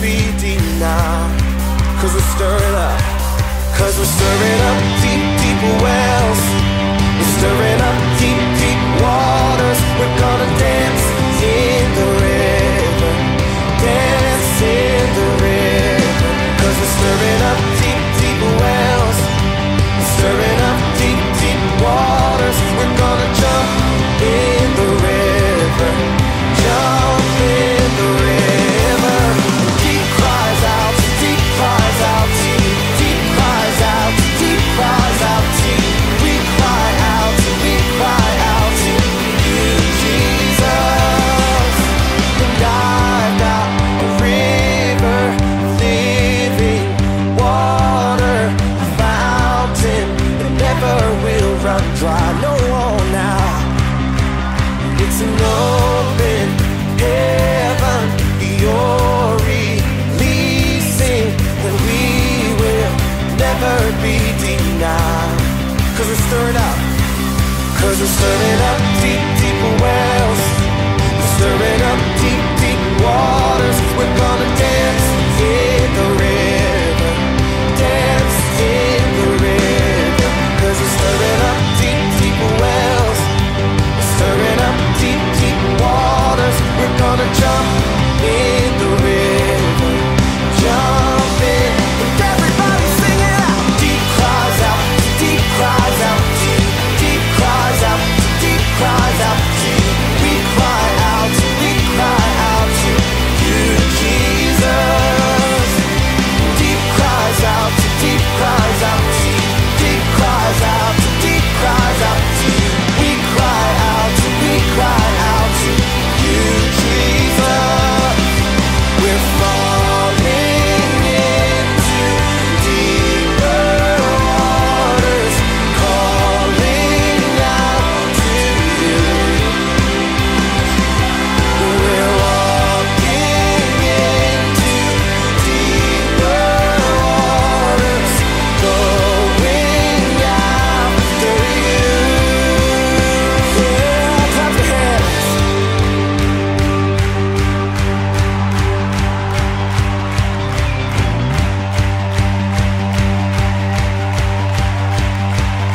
be deep now, cause we're stirring up, deep, deep wells. We're stirring up deep, deep waters. We're gonna dance in the river, dance in the river, cause we're stirring up deep, deep wells. We're stirring up deep, deep waters. We're gonna jump in the river, jump in the river. Deep cries out, deep cries out, deep cries out, deep cries out, we cry out, we cry out to you, Jesus. And I've got a river, living water, a fountain that never will run dry. No, now it's an open heaven, you're releasing, and we will never be denied, cause we're stirring up, cause we're stirring up deep, deep wells. We're stirring up deep, deep waters. We're gonna dance in the river, dance in the river, cause we're stirring up deep, deep wells. We're stirring up deep, deep waters. We're gonna jump in the river, jump in. And everybody sing it out. Deep cries out, deep cries out, deep, deep cries out, deep cries out, deep. We cry out to you, Jesus. Deep cries out, deep cries out, deep cries out, deep cries out, we cry out, we cry out to you, Jesus. We're falling into deeper waters, calling out to you. We're walking into deeper waters, going after you. Yeah, clap your hands.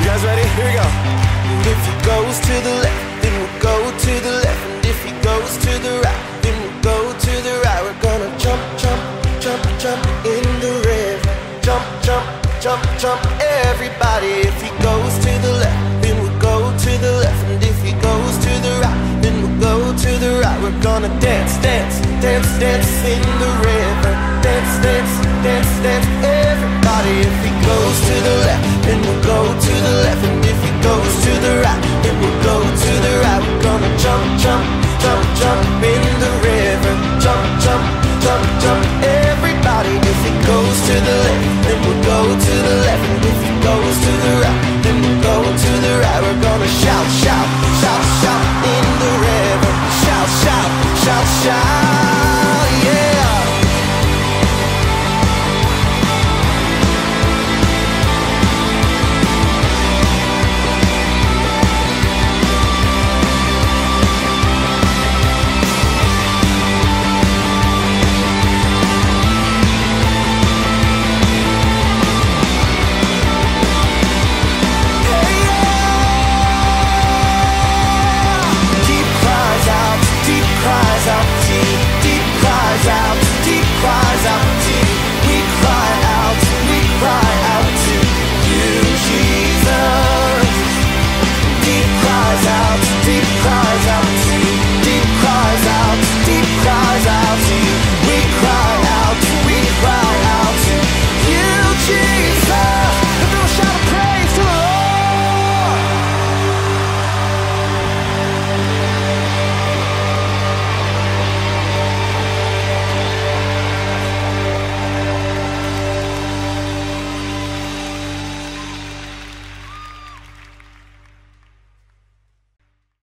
You guys ready? Here we go. And if he goes to the left, then we'll go to the left. And if he goes to the right, then we'll go to the right. We're gonna jump, jump, jump, jump in the river. Jump, jump, jump, jump, everybody. If he goes to the left, then we'll go to the left. And if he goes to the right, then we'll go to the right. We're gonna dance, dance, dance, dance in the river. Dance, dance, dance, dance, everybody. If he goes to the left, then we'll go to